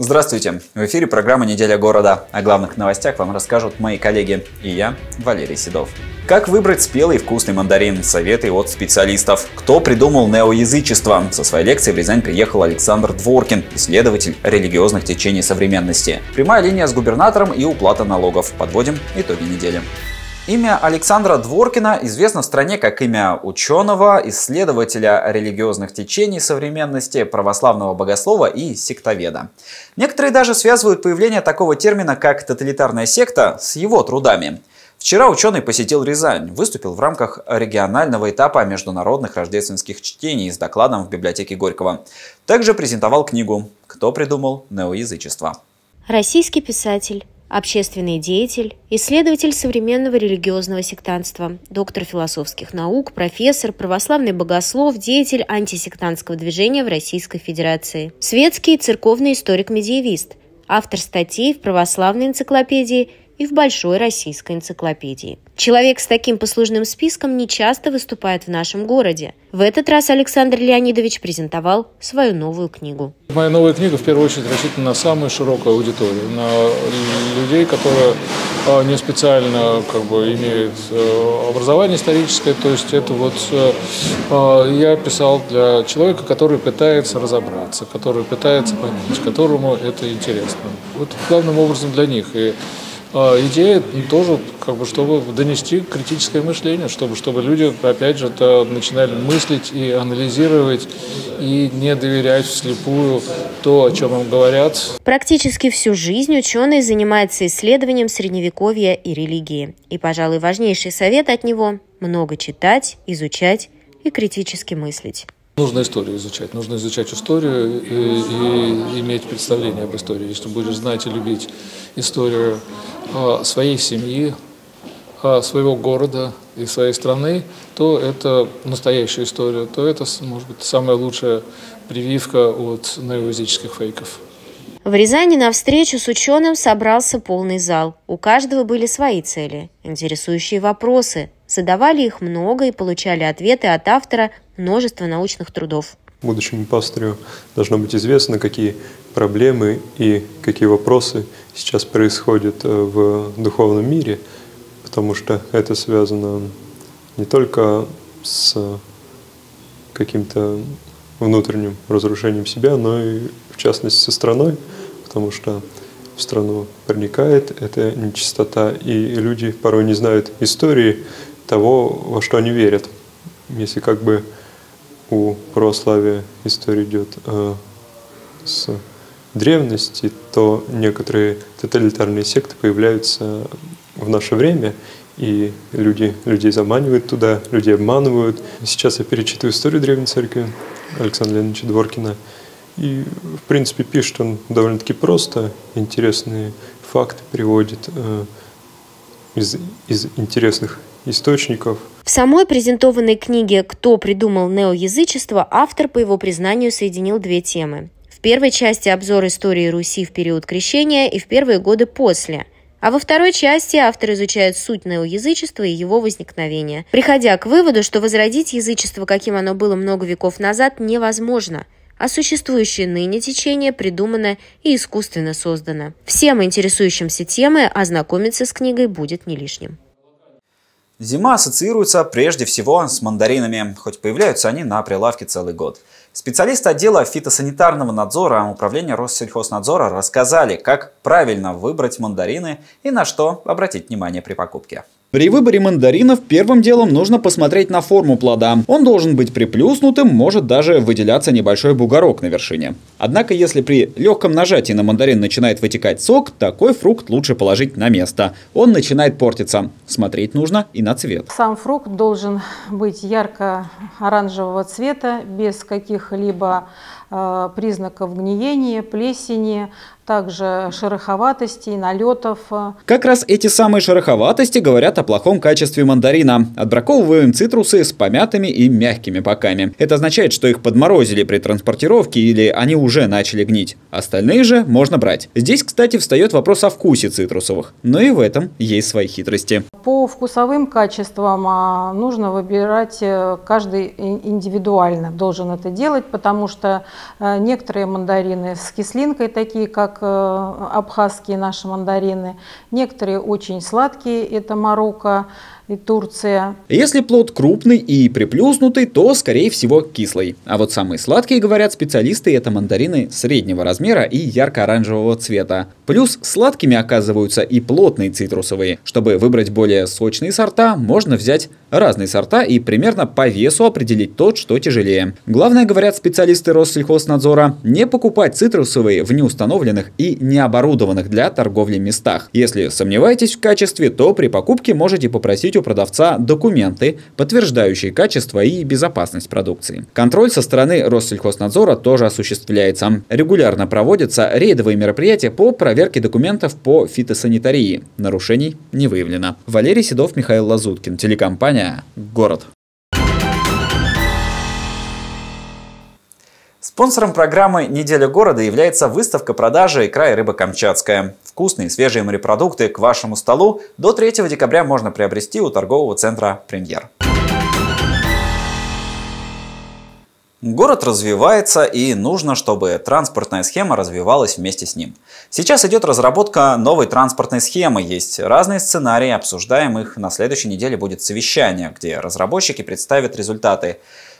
Здравствуйте! В эфире программа «Неделя города». О главных новостях вам расскажут мои коллеги и я, Валерий Седов. Как выбрать спелый и вкусный мандарин? Советы от специалистов. Кто придумал неоязычество? Со своей лекцией в Рязань приехал Александр Дворкин, исследователь религиозных течений современности. Прямая линия с губернатором и уплата налогов. Подводим итоги недели. Имя Александра Дворкина известно в стране как имя ученого, исследователя религиозных течений современности, православного богослова и сектоведа. Некоторые даже связывают появление такого термина, как тоталитарная секта, с его трудами. Вчера ученый посетил Рязань, выступил в рамках регионального этапа международных рождественских чтений с докладом в библиотеке Горького. Также презентовал книгу «Кто придумал неоязычество?». Российский писатель, общественный деятель, исследователь современного религиозного сектантства, доктор философских наук, профессор, православный богослов, деятель антисектантского движения в Российской Федерации. Светский и церковный историк-медиевист, автор статей в православной энциклопедии и в большой российской энциклопедии. Человек с таким послужным списком нечасто выступает в нашем городе. В этот раз Александр Леонидович презентовал свою новую книгу. Моя новая книга в первую очередь рассчитана на самую широкую аудиторию, на людей, которые не специально имеют образование историческое. То есть это я писал для человека, который пытается разобраться, который пытается понять, которому это интересно. Вот главным образом для них. И идея тоже, чтобы донести критическое мышление, чтобы люди, опять же, начинали мыслить и анализировать, и не доверять вслепую то, о чем им говорят. Практически всю жизнь ученый занимается исследованием средневековья и религии. И, пожалуй, важнейший совет от него – много читать, изучать и критически мыслить. Нужно историю изучать. Нужно изучать историю и иметь представление об истории. Если будешь знать и любить историю своей семьи, своего города и своей страны, то это настоящая история, то это, может быть, самая лучшая прививка от неоязыческих фейков. В Рязани на встречу с ученым собрался полный зал. У каждого были свои цели, интересующие вопросы. Задавали их много и получали ответы от автора множества научных трудов. Будущему пастырю должно быть известно, какие проблемы и какие вопросы сейчас происходят в духовном мире, потому что это связано не только с каким-то внутренним разрушением себя, но и, в частности, со страной, потому что в страну проникает эта нечистота, и люди порой не знают истории того, во что они верят. Если у православия история идет с древности, то некоторые тоталитарные секты появляются в наше время, и людей заманивают туда, людей обманывают. Сейчас я перечитываю историю Древней Церкви Александра Леонидовича Дворкина, и, в принципе, пишет он довольно-таки просто, интересные факты приводит из интересных источников. В самой презентованной книге «Кто придумал неоязычество» автор, по его признанию, соединил две темы. В первой части обзор истории Руси в период крещения и в первые годы после. А во второй части автор изучает суть неоязычества и его возникновения, приходя к выводу, что возродить язычество, каким оно было много веков назад, невозможно, а существующее ныне течение придумано и искусственно создано. Всем интересующимся темой ознакомиться с книгой будет не лишним. Зима ассоциируется прежде всего с мандаринами, хоть появляются они на прилавке целый год. Специалисты отдела фитосанитарного надзора Управления Россельхознадзора рассказали, как правильно выбрать мандарины и на что обратить внимание при покупке. При выборе мандаринов первым делом нужно посмотреть на форму плода. Он должен быть приплюснутым, может даже выделяться небольшой бугорок на вершине. Однако, если при легком нажатии на мандарин начинает вытекать сок, такой фрукт лучше положить на место. Он начинает портиться. Смотреть нужно и на цвет. Сам фрукт должен быть ярко-оранжевого цвета, без каких-либо признаков гниения, плесени. также шероховатостей, налетов. Как раз эти самые шероховатости говорят о плохом качестве мандарина. Отбраковываем цитрусы с помятыми и мягкими боками. Это означает, что их подморозили при транспортировке или они уже начали гнить. Остальные же можно брать. Здесь, кстати, встает вопрос о вкусе цитрусовых. Но и в этом есть свои хитрости. По вкусовым качествам нужно выбирать каждый индивидуально. Должен это делать, потому что некоторые мандарины с кислинкой, такие как абхазские наши мандарины, некоторые очень сладкие, это Марокко и Турция. Если плод крупный и приплюснутый, то, скорее всего, кислый. А вот самые сладкие, говорят специалисты, это мандарины среднего размера и ярко-оранжевого цвета. Плюс сладкими оказываются и плотные цитрусовые. Чтобы выбрать более сочные сорта, можно взять разные сорта и примерно по весу определить тот, что тяжелее. Главное, говорят специалисты Россельхознадзора, не покупать цитрусовые в неустановленных и необорудованных для торговли местах. Если сомневаетесь в качестве, то при покупке можете попросить у продавца документы, подтверждающие качество и безопасность продукции. Контроль со стороны Россельхознадзора тоже осуществляется. Регулярно проводятся рейдовые мероприятия по проверке документов по фитосанитарии. Нарушений не выявлено. Валерий Седов, Михаил Лазуткин, телекомпания «Город». Спонсором программы «Неделя города» является выставка продажи икра и рыба камчатская. Вкусные свежие морепродукты к вашему столу до 3 декабря можно приобрести у торгового центра «Премьер». Город развивается, и нужно, чтобы транспортная схема развивалась вместе с ним. Сейчас идет разработка новой транспортной схемы, есть разные сценарии, обсуждаем их. На следующей неделе будет совещание, где разработчики представят результаты.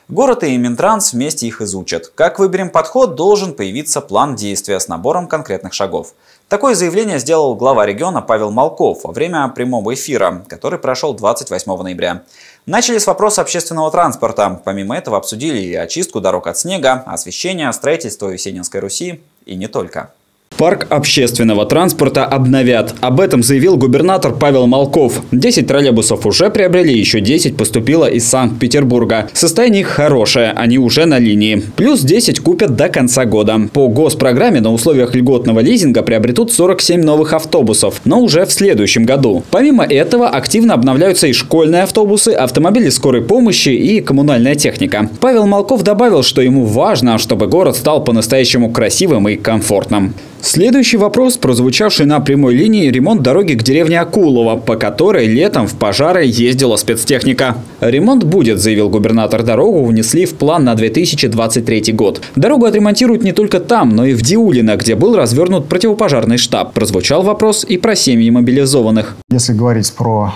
Город и Минтранс вместе их изучат. Как выберем подход, должен появиться план действия с набором конкретных шагов. Такое заявление сделал глава региона Павел Малков во время прямого эфира, который прошел 28 ноября. Начали с вопроса общественного транспорта. Помимо этого обсудили и очистку дорог от снега, освещение, строительство Есенинской Руси и не только. Парк общественного транспорта обновят. Об этом заявил губернатор Павел Малков. 10 троллейбусов уже приобрели, еще 10 поступило из Санкт-Петербурга. Состояние их хорошее, они уже на линии. Плюс 10 купят до конца года. По госпрограмме на условиях льготного лизинга приобретут 47 новых автобусов, но уже в следующем году. Помимо этого активно обновляются и школьные автобусы, автомобили скорой помощи и коммунальная техника. Павел Малков добавил, что ему важно, чтобы город стал по-настоящему красивым и комфортным. Следующий вопрос, прозвучавший на прямой линии, ремонт дороги к деревне Акулова, по которой летом в пожары ездила спецтехника. Ремонт будет, заявил губернатор. Дорогу внесли в план на 2023 год. Дорогу отремонтируют не только там, но и в Диулино, где был развернут противопожарный штаб. Прозвучал вопрос и про семьи мобилизованных. Если говорить про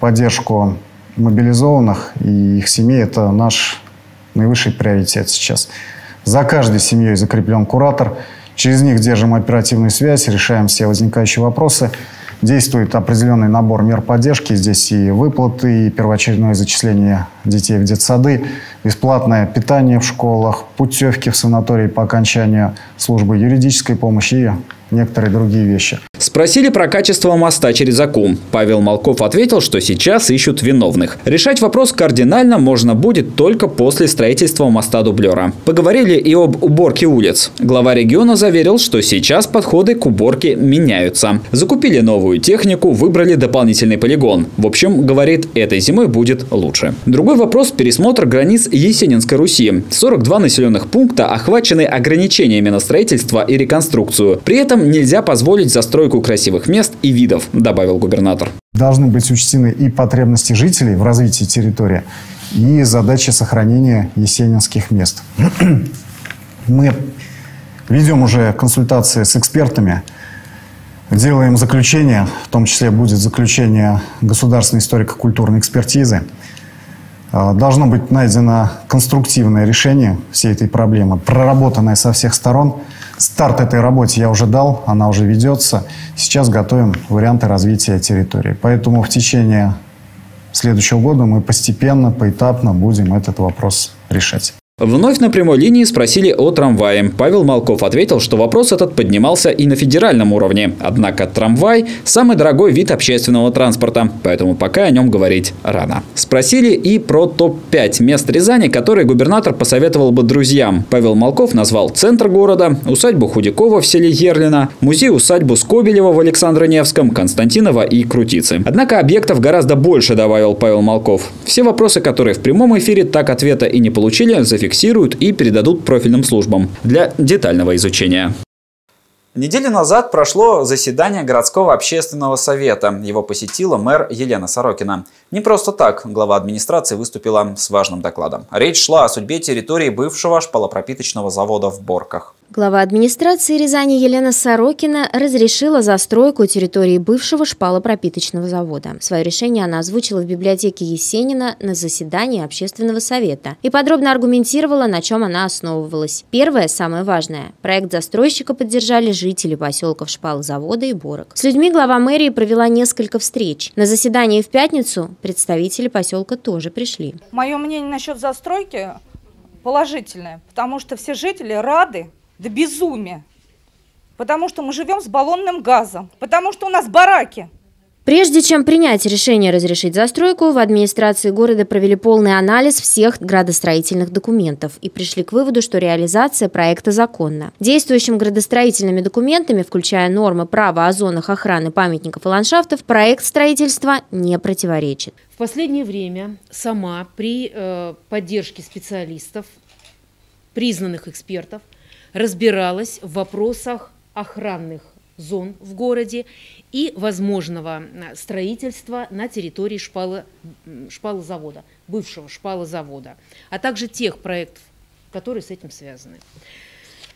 поддержку мобилизованных и их семей, это наш наивысший приоритет сейчас. За каждой семьей закреплен куратор. Через них держим оперативную связь, решаем все возникающие вопросы. Действует определенный набор мер поддержки. Здесь и выплаты, и первоочередное зачисление детей в детсады, бесплатное питание в школах, путевки в санатории по окончанию службы юридической помощи и некоторые другие вещи. Спросили про качество моста через Аку. Павел Малков ответил, что сейчас ищут виновных. Решать вопрос кардинально можно будет только после строительства моста-дублера. Поговорили и об уборке улиц. Глава региона заверил, что сейчас подходы к уборке меняются. Закупили новую технику, выбрали дополнительный полигон. В общем, говорит, этой зимой будет лучше. Другой вопрос – пересмотр границ Есенинской Руси. 42 населенных пункта охвачены ограничениями на строительство и реконструкцию. При этом нельзя позволить застройку красивых мест и видов, добавил губернатор. Должны быть учтены и потребности жителей в развитии территории, и задача сохранения есенинских мест. Мы ведем уже консультации с экспертами, делаем заключение, в том числе будет заключение государственной историко-культурной экспертизы. Должно быть найдено конструктивное решение всей этой проблемы, проработанное со всех сторон. Старт этой работе я уже дал, она уже ведется. Сейчас готовим варианты развития территории. Поэтому в течение следующего года мы постепенно, поэтапно будем этот вопрос решать. Вновь на прямой линии спросили о трамвае. Павел Малков ответил, что вопрос этот поднимался и на федеральном уровне. Однако трамвай – самый дорогой вид общественного транспорта, поэтому пока о нем говорить рано. Спросили и про топ-5 мест Рязани, которые губернатор посоветовал бы друзьям. Павел Малков назвал центр города, усадьбу Худякова в селе Ерлино, музей-усадьбу Скобелева в Александро-Невском, Константинова и Крутицы. Однако объектов гораздо больше, добавил Павел Малков. Все вопросы, которые в прямом эфире так ответа и не получили, зафиксируют и передадут профильным службам для детального изучения. Неделю назад прошло заседание городского общественного совета. Его посетила мэр Елена Сорокина. Не просто так глава администрации выступила с важным докладом. Речь шла о судьбе территории бывшего шпалопропиточного завода в Борках. Глава администрации Рязани Елена Сорокина разрешила застройку территории бывшего шпалопропиточного завода. Свое решение она озвучила в библиотеке Есенина на заседании общественного совета и подробно аргументировала, на чем она основывалась. Первое, самое важное. Проект застройщика поддержали жители поселков Шпалозавода и Борок. С людьми глава мэрии провела несколько встреч. На заседании в пятницу представители поселка тоже пришли. Мое мнение насчет застройки положительное, потому что все жители рады до безумия, потому что мы живем с баллонным газом, потому что у нас бараки. Прежде чем принять решение разрешить застройку, в администрации города провели полный анализ всех градостроительных документов и пришли к выводу, что реализация проекта законна. Действующими градостроительными документами, включая нормы права о зонах охраны памятников и ландшафтов, проект строительства не противоречит. В последнее время сама при поддержке специалистов, признанных экспертов, разбиралась в вопросах охранных зон в городе и возможного строительства на территории шпалозавода, бывшего шпалозавода, а также тех проектов, которые с этим связаны.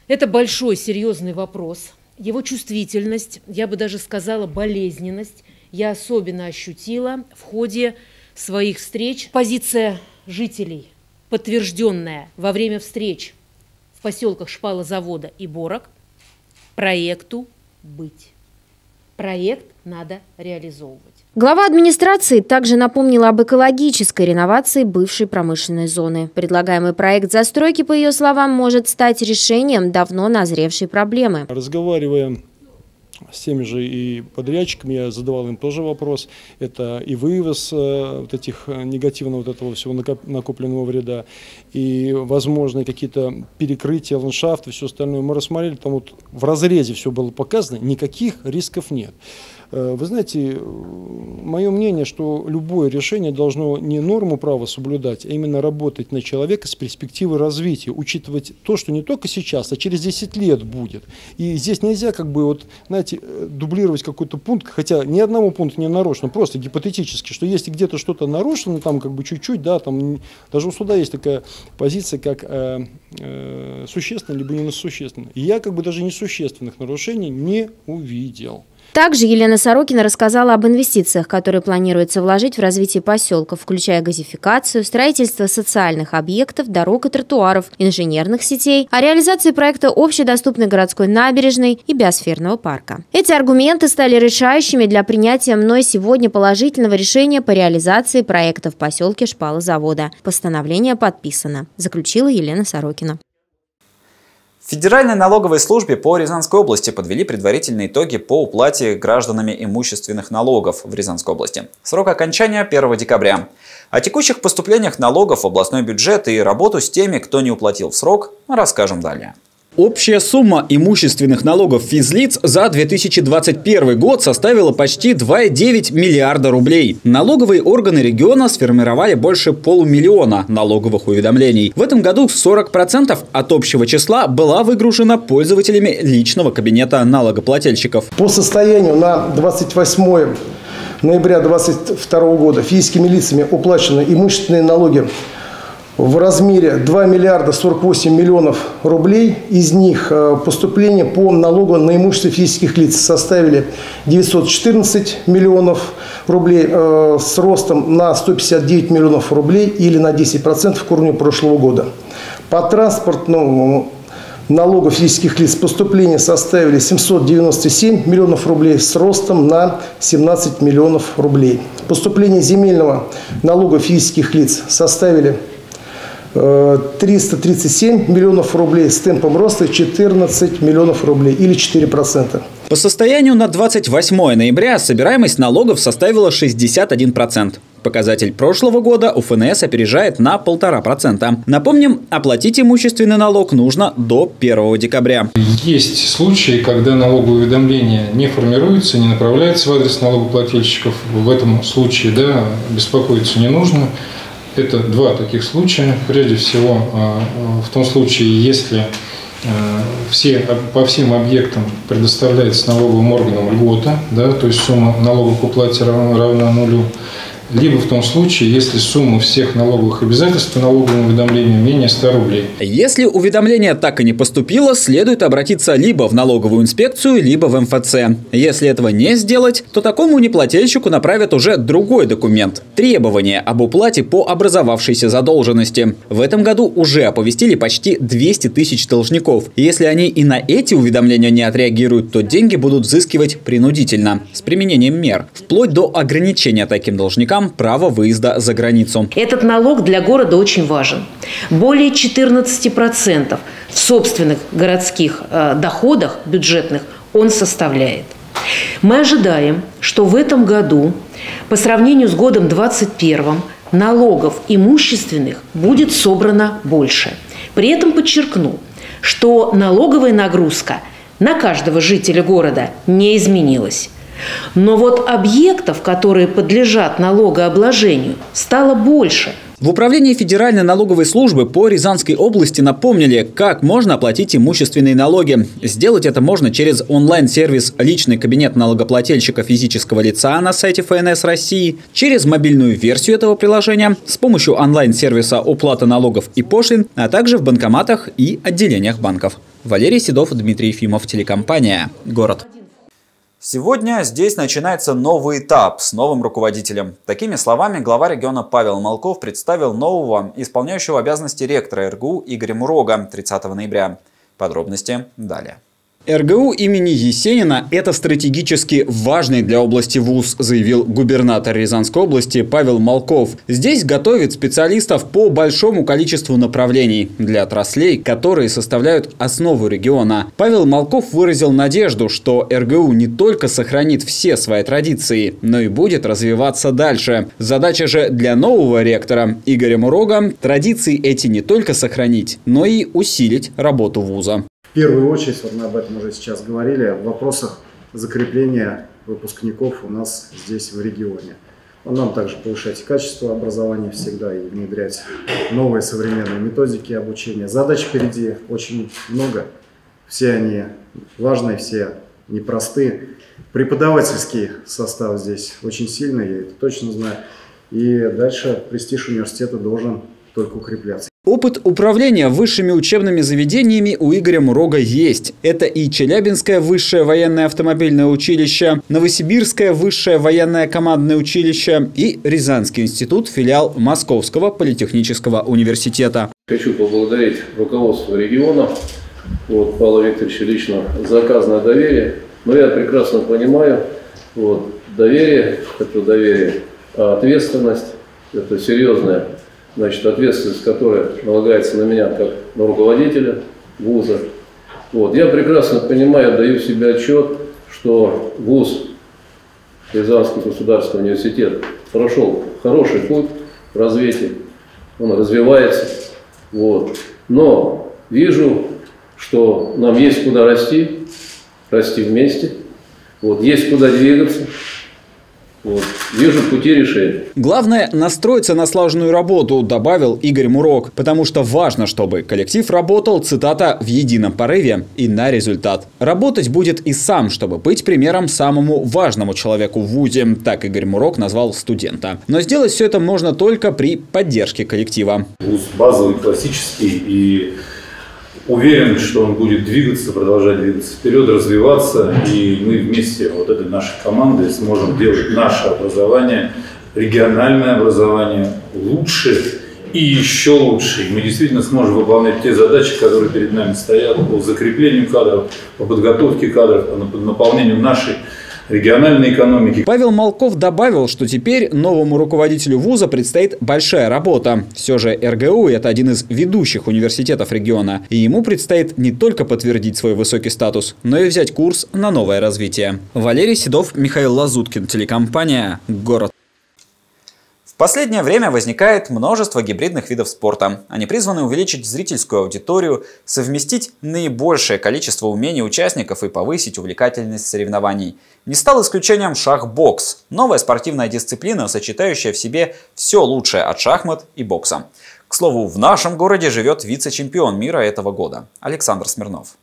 Это большой, серьезный вопрос. Его чувствительность, я бы даже сказала, болезненность, я особенно ощутила в ходе своих встреч. Позиция жителей, подтвержденная во время встреч в поселках Шпалозавода и Борок, проекту быть. Проект надо реализовывать. Глава администрации также напомнила об экологической реновации бывшей промышленной зоны. Предлагаемый проект застройки, по ее словам, может стать решением давно назревшей проблемы. Разговаривая с теми же и подрядчиками, я задавал им тоже вопрос. Это и вывоз вот этих негативного вот этого всего накопленного вреда, и возможные какие-то перекрытия ландшафта, все остальное. Мы рассмотрели, там вот в разрезе все было показано, никаких рисков нет. Вы знаете, мое мнение, что любое решение должно не норму права соблюдать, а именно работать на человека с перспективы развития, учитывать то, что не только сейчас, а через 10 лет будет. И здесь нельзя, как бы, вот, знаете, дублировать какой-то пункт, хотя ни одному пункту не нарушено, просто гипотетически, что если где-то что-то нарушено, там как бы чуть-чуть, да, там даже у суда есть такая позиция, как существенно либо несущественно. И я как бы даже несущественных нарушений не увидел. Также Елена Сорокина рассказала об инвестициях, которые планируется вложить в развитие поселков, включая газификацию, строительство социальных объектов, дорог и тротуаров, инженерных сетей, о реализации проекта общедоступной городской набережной и биосферного парка. Эти аргументы стали решающими для принятия мной сегодня положительного решения по реализации проекта в поселке Шпалозавода. Постановление подписано, заключила Елена Сорокина. В Федеральной налоговой службе по Рязанской области подвели предварительные итоги по уплате гражданами имущественных налогов в Рязанской области. Срок окончания 1 декабря. О текущих поступлениях налогов в областной бюджет и работу с теми, кто не уплатил в срок, расскажем далее. Общая сумма имущественных налогов физлиц за 2021 год составила почти 2,9 миллиарда рублей. Налоговые органы региона сформировали больше полумиллиона налоговых уведомлений. В этом году 40% от общего числа была выгружена пользователями личного кабинета налогоплательщиков. По состоянию на 28 ноября 2022 года физическими лицами уплачены имущественные налоги в размере 2 миллиарда 48 миллионов рублей. Из них поступления по налогу на имущество физических лиц составили 914 миллионов рублей с ростом на 159 миллионов рублей или на 10% к уровню прошлого года. По транспортному налогу физических лиц поступления составили 797 миллионов рублей с ростом на 17 миллионов рублей. Поступления земельного налога физических лиц составили 337 миллионов рублей с темпом роста 14 миллионов рублей или 4%. По состоянию на 28 ноября собираемость налогов составила 61%. Показатель прошлого года у ФНС опережает на 1,5%. Напомним, оплатить имущественный налог нужно до 1 декабря. Есть случаи, когда налоговое уведомление не формируется, не направляется в адрес налогоплательщиков. В этом случае, да, беспокоиться не нужно. Это два таких случая. Прежде всего, в том случае, если по всем объектам предоставляется налоговым органам льгота, да, то есть сумма налогов к уплате равна нулю, либо в том случае, если сумма всех налоговых обязательств по налоговому уведомлению менее 100 рублей. Если уведомление так и не поступило, следует обратиться либо в налоговую инспекцию, либо в МФЦ. Если этого не сделать, то такому неплательщику направят уже другой документ – требование об уплате по образовавшейся задолженности. В этом году уже оповестили почти 200 тысяч должников. Если они и на эти уведомления не отреагируют, то деньги будут взыскивать принудительно, с применением мер, вплоть до ограничения таким должникам право выезда за границу. Этот налог для города очень важен. Более 14% в собственных городских доходах бюджетных он составляет. Мы ожидаем, что в этом году, по сравнению с годом 2021, налогов имущественных будет собрано больше. При этом подчеркну, что налоговая нагрузка на каждого жителя города не изменилась. Но вот объектов, которые подлежат налогообложению, стало больше. В Управлении Федеральной налоговой службы по Рязанской области напомнили, как можно оплатить имущественные налоги. Сделать это можно через онлайн-сервис «Личный кабинет налогоплательщика физического лица» на сайте ФНС России, через мобильную версию этого приложения, с помощью онлайн-сервиса «Оплата налогов и пошлин», а также в банкоматах и отделениях банков. Валерий Седов, Дмитрий Ефимов, телекомпания «Город». Сегодня здесь начинается новый этап с новым руководителем. Такими словами глава региона Павел Малков представил нового, исполняющего обязанности ректора РГУ Игоря Мурога 30 ноября. Подробности далее. РГУ имени Есенина – это стратегически важный для области вуз, заявил губернатор Рязанской области Павел Малков. Здесь готовят специалистов по большому количеству направлений для отраслей, которые составляют основу региона. Павел Малков выразил надежду, что РГУ не только сохранит все свои традиции, но и будет развиваться дальше. Задача же для нового ректора Игоря Мурога – традиции эти не только сохранить, но и усилить работу вуза. В первую очередь, вот мы об этом уже сейчас говорили, в вопросах закрепления выпускников у нас здесь в регионе. Нам также повышать качество образования всегда и внедрять новые современные методики обучения. Задач впереди очень много, все они важные, все непростые. Преподавательский состав здесь очень сильный, я это точно знаю. И дальше престиж университета должен только укрепляться. Опыт управления высшими учебными заведениями у Игоря Мурога есть. Это и Челябинское высшее военное автомобильное училище, Новосибирское высшее военное командное училище и Рязанский институт, филиал Московского политехнического университета. Хочу поблагодарить руководство региона, вот, Павла Викторовича лично, за оказанное доверие. Но я прекрасно понимаю, вот, доверие, это доверие, а ответственность, это серьезная, значит, ответственность, которая налагается на меня как на руководителя вуза. Вот. Я прекрасно понимаю, даю себе отчет, что вуз, Рязанский государственный университет, прошел хороший путь в развитии, он развивается. Вот. Но вижу, что нам есть куда расти, расти вместе, вот, есть куда двигаться. Вот. Вижу пути решения. Главное – настроиться на слаженную работу, добавил Игорь Мурог. Потому что важно, чтобы коллектив работал, цитата, в едином порыве и на результат. Работать будет и сам, чтобы быть примером самому важному человеку в вузе. Так Игорь Мурог назвал студента. Но сделать все это можно только при поддержке коллектива. Вуз базовый, классический, и уверен, что он будет двигаться, продолжать двигаться вперед, развиваться, и мы вместе, вот этой нашей командой, сможем делать наше образование, региональное образование лучше и еще лучше. И мы действительно сможем выполнять те задачи, которые перед нами стоят по закреплению кадров, по подготовке кадров, по наполнению нашей региональной экономики. Павел Малков добавил, что теперь новому руководителю вуза предстоит большая работа. Все же РГУ – это один из ведущих университетов региона. И ему предстоит не только подтвердить свой высокий статус, но и взять курс на новое развитие. Валерий Седов, Михаил Лазуткин, телекомпания «Город». В последнее время возникает множество гибридных видов спорта. Они призваны увеличить зрительскую аудиторию, совместить наибольшее количество умений участников и повысить увлекательность соревнований. Не стал исключением шахбокс – новая спортивная дисциплина, сочетающая в себе все лучшее от шахмат и бокса. К слову, в нашем городе живет вице-чемпион мира этого года Александр Смирнов.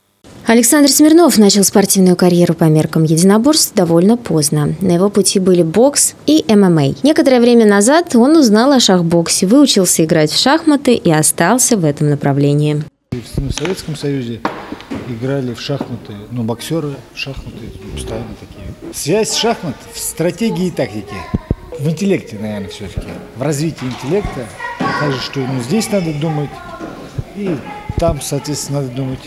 Александр Смирнов начал спортивную карьеру по меркам единоборств довольно поздно. На его пути были бокс и ММА. Некоторое время назад он узнал о шахбоксе, выучился играть в шахматы и остался в этом направлении. В Советском Союзе играли в шахматы, ну, боксеры, шахматы постоянно такие. Связь шахмат в стратегии и тактике, в интеллекте, наверное, все-таки, в развитии интеллекта. Также, что ну, здесь надо думать и там, соответственно, надо думать.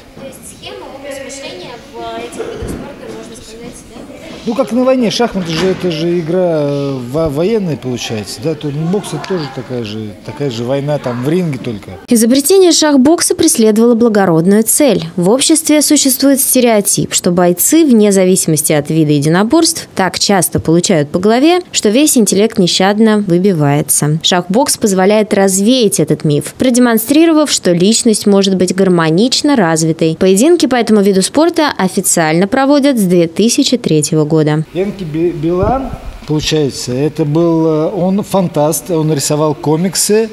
Ну, как на войне, шахматы же, это же игра военная получается, да, то бокс это тоже такая же война, там в ринге только. Изобретение шахбокса преследовало благородную цель. В обществе существует стереотип, что бойцы, вне зависимости от вида единоборств, так часто получают по голове, что весь интеллект нещадно выбивается. Шахбокс позволяет развеять этот миф, продемонстрировав, что личность может быть гармонично развитой. Поединки по этому виду спорта официально проводят с 2003 года. Янки Билан, получается, это был он фантаст, он рисовал комиксы,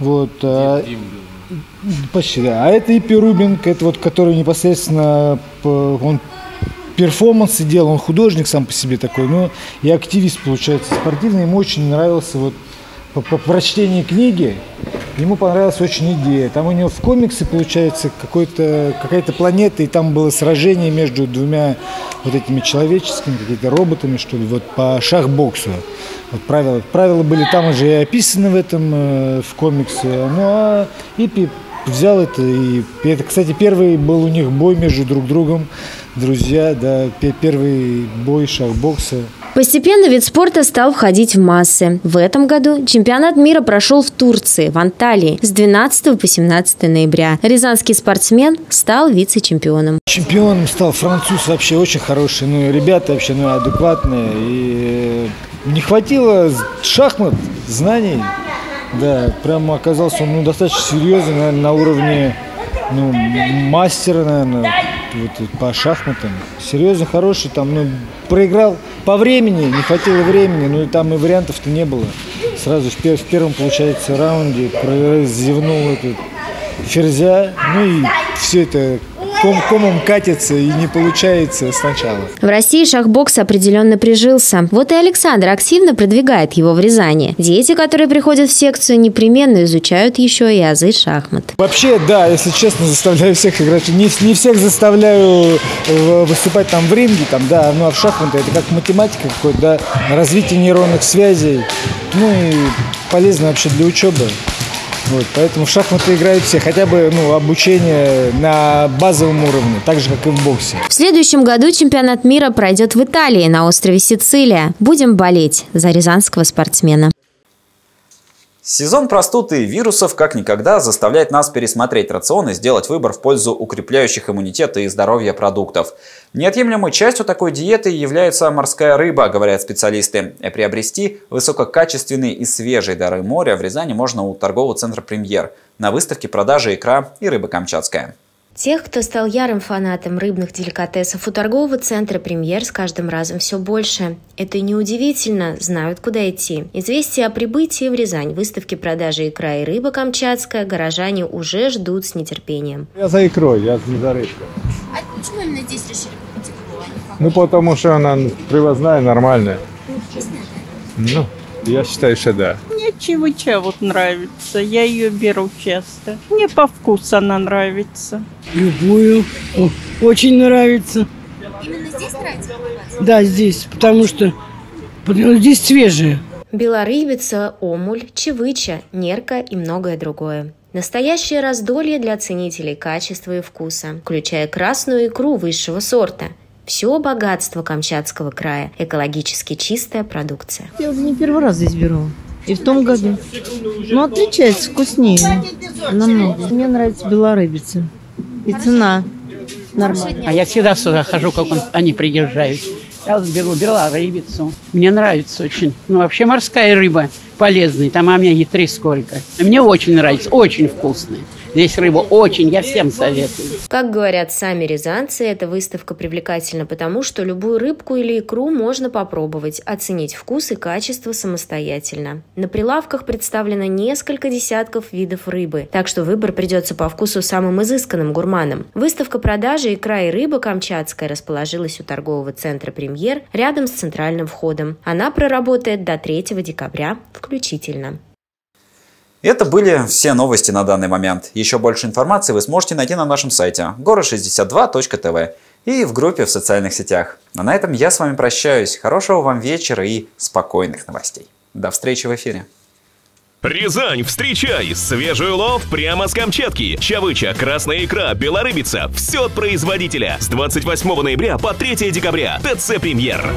вот, почти, да. А это Ипи Рубинг, это вот, который непосредственно он перформансы делал, он художник сам по себе такой, но и активист получается спортивный, ему очень нравился вот по прочтении книги. Ему понравилась очень идея. Там у него в комиксе, получается, какая-то планета, и там было сражение между двумя вот этими человеческими, какими-то роботами, что ли, вот по шахбоксу. Вот правила были там уже и описаны в этом, в комиксе. Ну, а Ипи взял это, и это, кстати, первый был у них бой между друг другом, друзья, да, первый бой шахбокса. Постепенно вид спорта стал входить в массы. В этом году чемпионат мира прошел в Турции, в Анталии, с 12 по 17 ноября. Рязанский спортсмен стал вице-чемпионом. Чемпионом стал француз, вообще очень хороший. Ну, ребята вообще ну, адекватные. И не хватило шахмат, знаний. Да, прямо оказался он ну, достаточно серьезный, наверное, на уровне ну, мастера, наверное, вот, по шахматам. Серьезно хороший, там, ну, проиграл. По времени, не хватило времени, ну и там и вариантов-то не было. Сразу в первом, получается, раунде зевнул этот ферзя, ну и все это комом катится и не получается сначала. В России шахбокс определенно прижился. Вот и Александр активно продвигает его в Рязани. Дети, которые приходят в секцию, непременно изучают еще и азы шахмат. Вообще, да, если честно, заставляю всех играть. Не всех заставляю выступать там в ринге, там, да, ну а в шахматы это как математика какой-то, да, развитие нейронных связей. Ну и полезно вообще для учебы. Вот, поэтому в шахматы играют все, хотя бы ну, обучение на базовом уровне, так же, как и в боксе. В следующем году чемпионат мира пройдет в Италии, на острове Сицилия. Будем болеть за рязанского спортсмена. Сезон простуд и вирусов как никогда заставляет нас пересмотреть рацион и сделать выбор в пользу укрепляющих иммунитет и здоровья продуктов. Неотъемлемой частью такой диеты является морская рыба, говорят специалисты. И приобрести высококачественные и свежие дары моря в Рязани можно у торгового центра «Премьер» на выставке продажи икра и рыба камчатская. Тех, кто стал ярым фанатом рыбных деликатесов у торгового центра «Премьер», с каждым разом все больше. Это и неудивительно, знают, куда идти. Известие о прибытии в Рязань выставки продажи икра и рыба камчатская горожане уже ждут с нетерпением. Я за икрой, я за рыбкой. А почему именно здесь решили купить икру? Ну, потому что она привозная, нормальная. Вкусная? Ну, я считаю, что да. Чевыча вот нравится, я ее беру часто. Мне по вкусу она нравится. Любую, очень нравится. Именно здесь нравится? Да, здесь, потому что здесь свежие. Белорыбица, омуль, чевыча, нерка и многое другое. Настоящее раздолье для ценителей качества и вкуса, включая красную икру высшего сорта. Все богатство Камчатского края – экологически чистая продукция. Я уже не первый раз здесь беру. И в том году. Ну, отличается, вкуснее. Намного. Мне нравится белорыбица. И цена нормальная. А я всегда сюда хожу, как они приезжают. Я беру белорыбицу. Мне нравится очень. Ну, вообще морская рыба полезная. Там омеги-3 сколько. Мне очень нравится. Очень вкусная. Здесь рыба очень, я всем советую. Как говорят сами рязанцы, эта выставка привлекательна потому, что любую рыбку или икру можно попробовать, оценить вкус и качество самостоятельно. На прилавках представлено несколько десятков видов рыбы, так что выбор придется по вкусу самым изысканным гурманам. Выставка продажи икра и рыба камчатская расположилась у торгового центра «Премьер» рядом с центральным входом. Она проработает до 3 декабря включительно. Это были все новости на данный момент. Еще больше информации вы сможете найти на нашем сайте gorod62.tv и в группе в социальных сетях. А на этом я с вами прощаюсь. Хорошего вам вечера и спокойных новостей. До встречи в эфире. Рязань, встречай! Свежий улов прямо с Камчатки. Чавыча, красная икра, белорыбица. Все от производителя. С 28 ноября по 3 декабря. ТЦ «Премьер».